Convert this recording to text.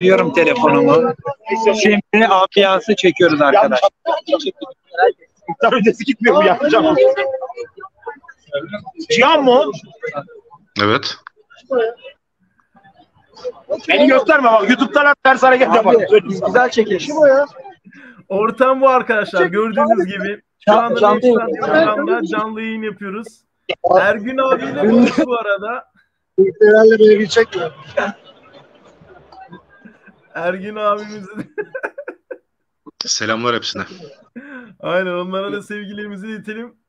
Diyorum telefonumu. Şimdi ambiyansı çekiyoruz arkadaşlar. İftar öncesi gitmiyor mu ya? Cam mı? Cam mı? Evet. Beni gösterme bak. YouTube'dan ters hareket yapar. Güzel çekiş. Ortam bu arkadaşlar. Gördüğünüz gibi. Şu anda canlı yayın yapıyoruz. Ergün abiyle buluştuk bu arada. İlklerle beni bilecek mi? Ergün abimizin selamlar hepsine. Aynen, onlara da sevgilerimizi iletelim.